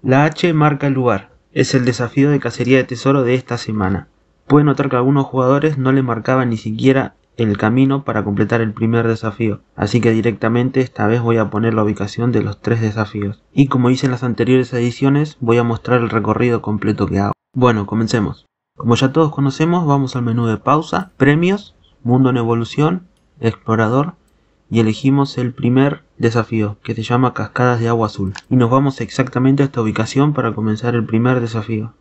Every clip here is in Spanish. La H marca el lugar, es el desafío de cacería de tesoro de esta semana. Puede notar que algunos jugadores no le marcaban ni siquiera el camino para completar el primer desafío, así que directamente esta vez voy a poner la ubicación de los 3 desafíos. Y como hice en las anteriores ediciones, voy a mostrar el recorrido completo que hago. Bueno, comencemos. Como ya todos conocemos, vamos al menú de pausa, premios, mundo en evolución, explorador, y elegimos el primer desafío, que se llama Cascadas de Agua Azul, y nos vamos exactamente a esta ubicación para comenzar el primer desafío.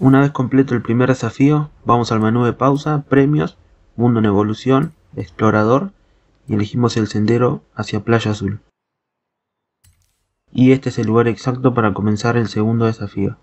Una vez completo el primer desafío, vamos al menú de pausa, premios, mundo en evolución, explorador, y elegimos el sendero hacia Playa Azul. Y este es el lugar exacto para comenzar el segundo desafío.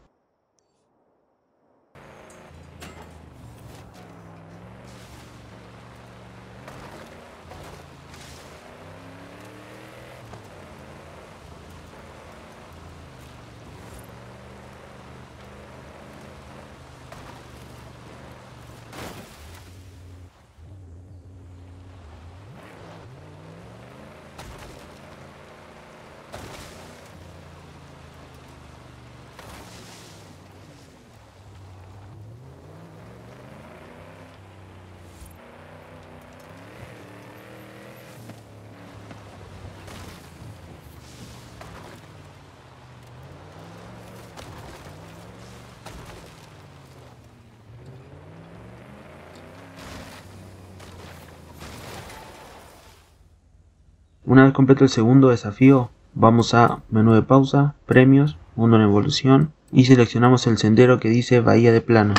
Una vez completo el segundo desafío, vamos a menú de pausa, premios, mundo en evolución, y seleccionamos el sendero que dice Bahía de Plano.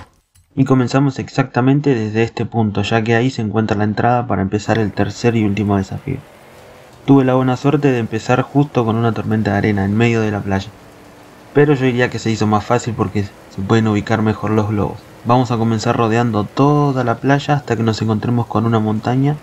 Y comenzamos exactamente desde este punto, ya que ahí se encuentra la entrada para empezar el tercer y último desafío. Tuve la buena suerte de empezar justo con una tormenta de arena en medio de la playa, pero yo diría que se hizo más fácil porque se pueden ubicar mejor los globos. Vamos a comenzar rodeando toda la playa hasta que nos encontremos con una montaña.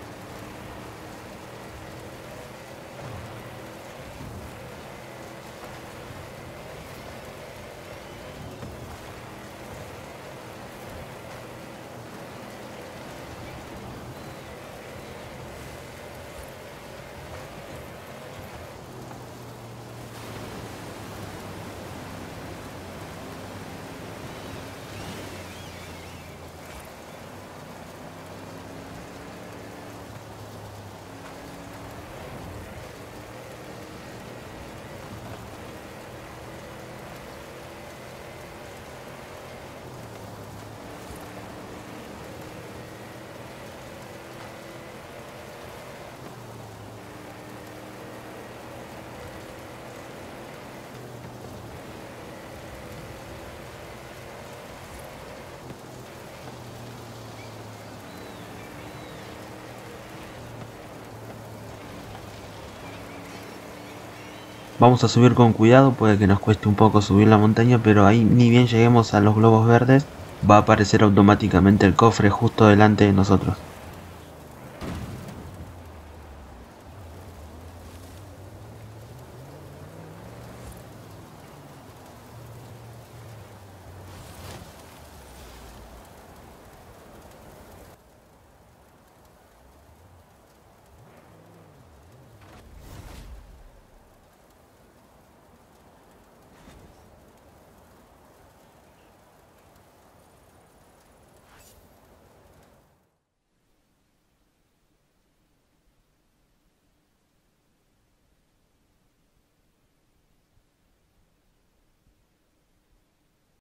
Vamos a subir con cuidado, puede que nos cueste un poco subir la montaña, pero ahí ni bien lleguemos a los globos verdes, va a aparecer automáticamente el cofre justo delante de nosotros.